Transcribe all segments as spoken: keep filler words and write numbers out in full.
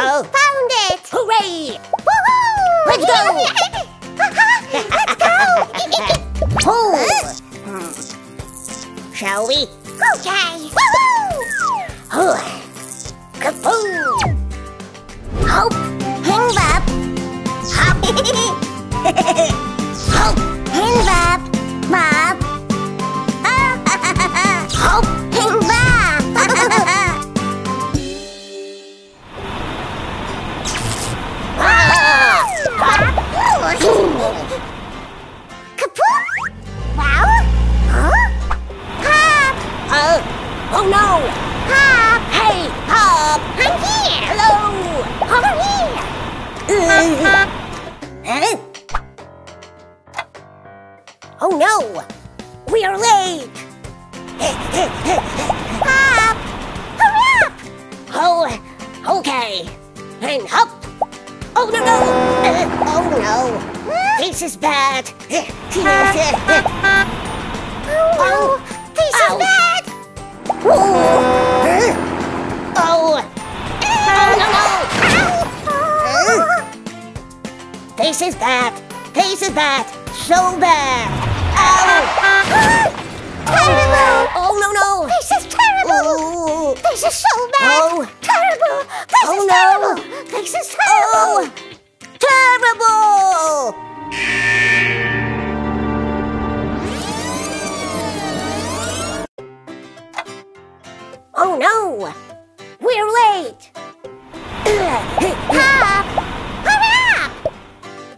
Oh. Found it! Hooray! Woohoo! Let's go! Let's go! Oh. Shall we? Okay! Woohoo! Oh. Kapoor! Hop! Hang up! Hop! Hop! Hang up! Mop! Hop! Hang up! Kapoor! Wow! Huh? Hop! Oh! Oh no! Hop! Hey! Hop! I'm here! Hello! Hop here! Hop, hop! Oh no! We are late! Hop! Hurry up! Oh, okay! And hop! Oh no no! Uh, oh no! Huh? This is bad! Uh, oh, oh this ow. Is bad! Oh, huh? oh. oh no no! Uh, this is bad! This is bad! So bad! Ow. Terrible! Oh no no! This is terrible! Oh. This is so bad! Oh. Terrible! This oh, is terrible! No. This is terrible! Oh, terrible! Oh no! We're late! Hop! Hurry up!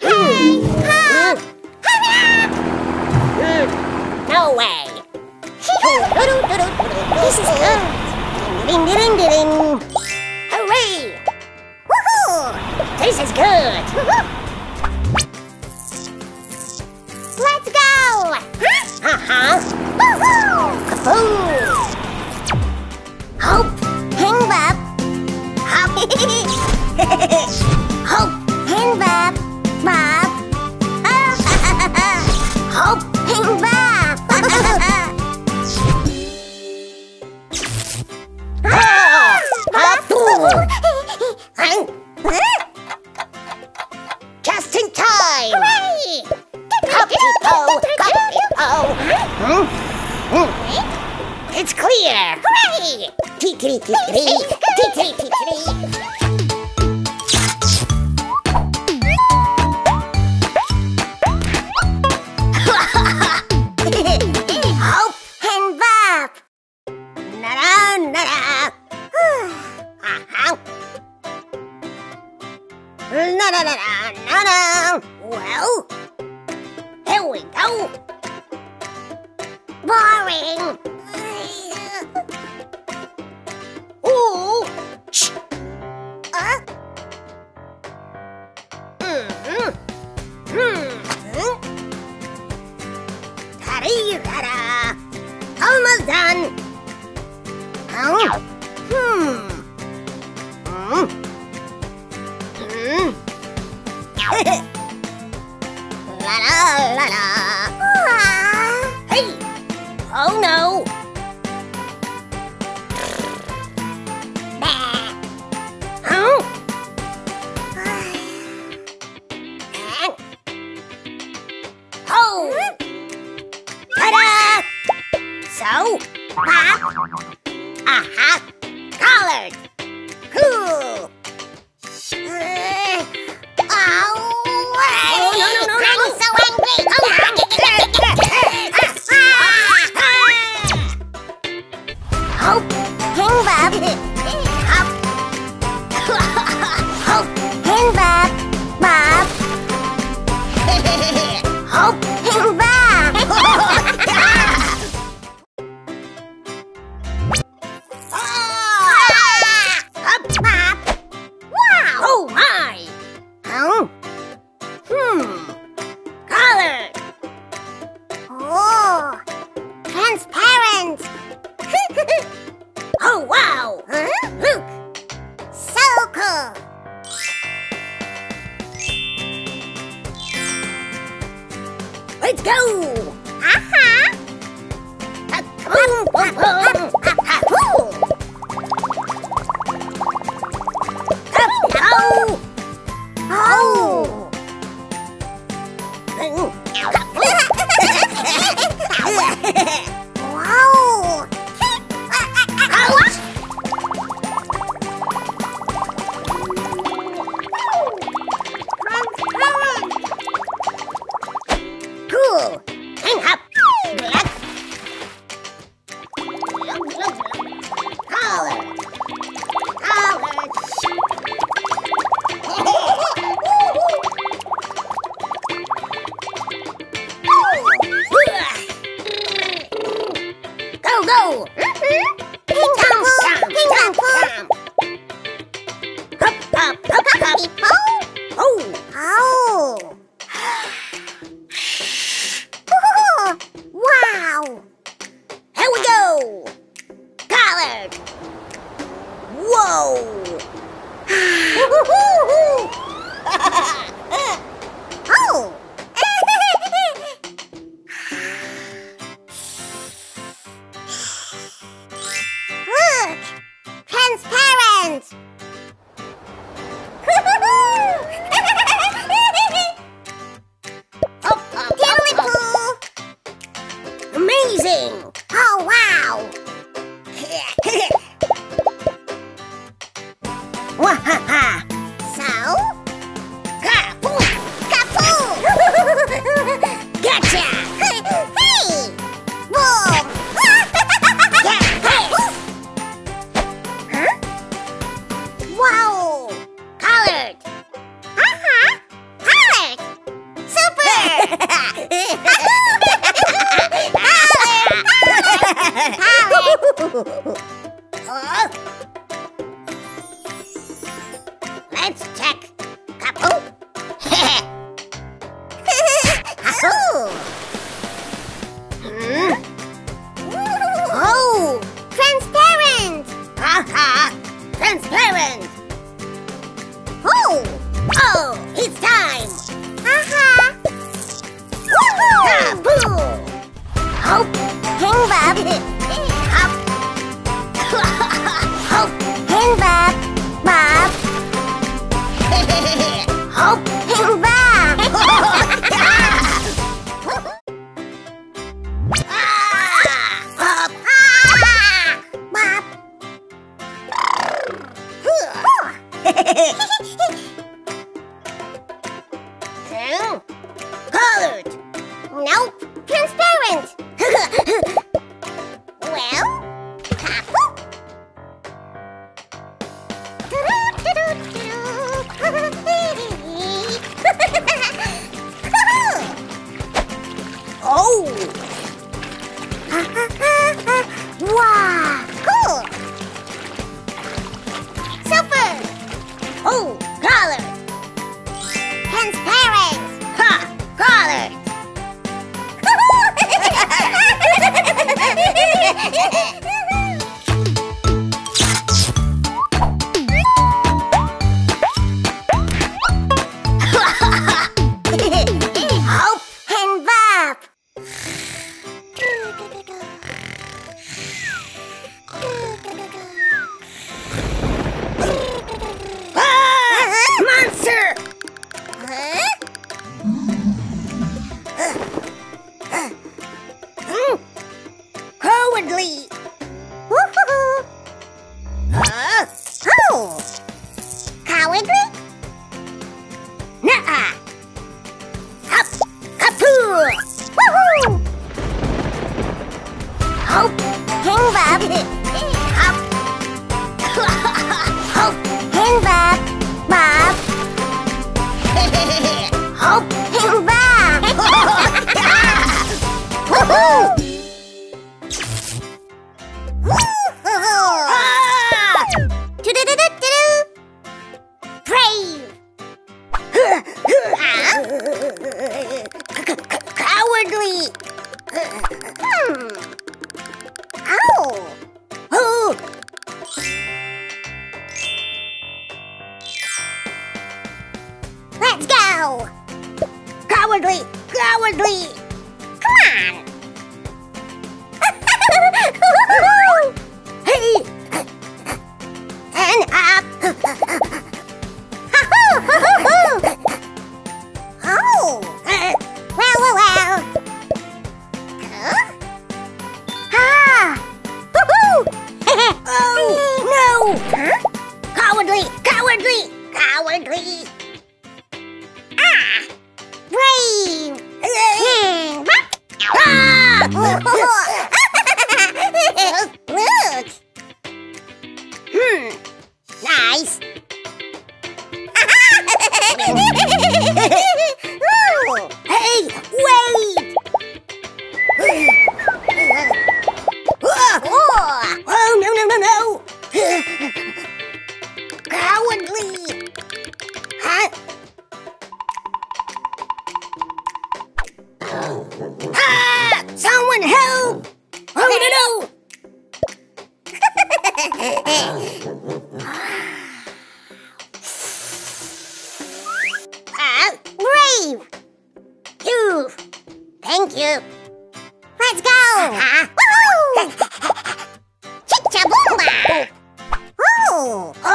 Hey! Hop! Hurry up! No way! This is good! Ding ding ding ding! Hooray! This is good! Let's go! Huh? Uh-huh! Woohoo! Kaboom! Hop! Hang up! Hop! Hop! Hang up! Bop! Hop! Hang up! Hop! Just in time! Hooray! Copy-po! Copy-po! Hmm? Hmm. It's clear! Hooray! Tee-tee-tee-tee! Tee-tee-tee-tee! No, no, no, no, no. Well, here we go. Boring. Ooh. Shh. Uh. Mm-hmm. Mm-hmm. Ta-dee-da-da. Almost done. Oh. Hmm. Hmm. La la la la. Aww. Hey! Oh no! Bah. Huh? Oh! Ta-da! So, pop! Aha! Collared! Cool! Let's go! Aha! Boom! Boom! Boom! Boom! Oh, no, no!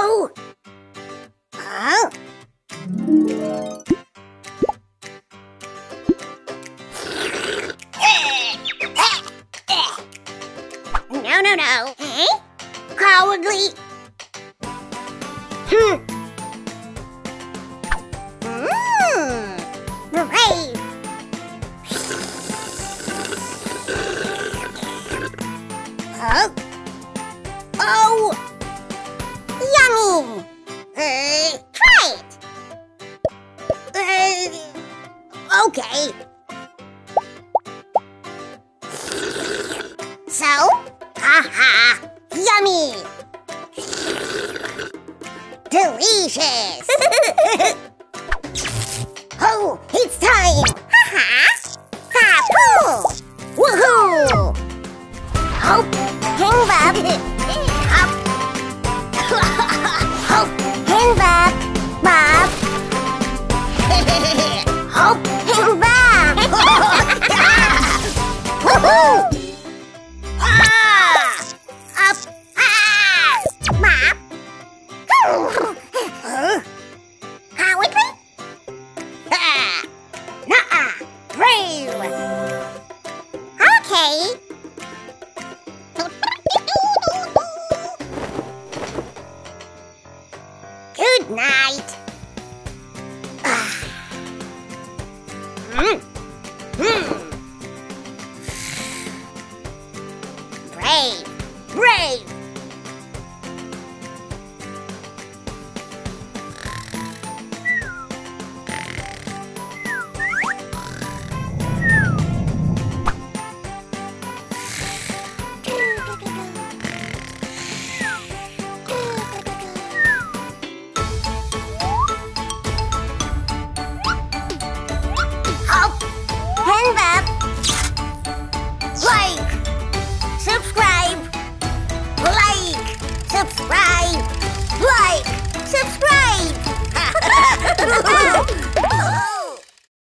go. Huh? No, no, no. Eh? Cowardly. Hmm. Mmm. Brave. Oh. Oh. Yummy. Uh, try it. Uh, okay. So? Haha. Yummy. Delicious. Oh, it's time. Haha. Kapoor. Woohoo. Hop, hang bop. Hop. Hop, hang bop. Bop. Hop, hang bop. Woohoo. Night.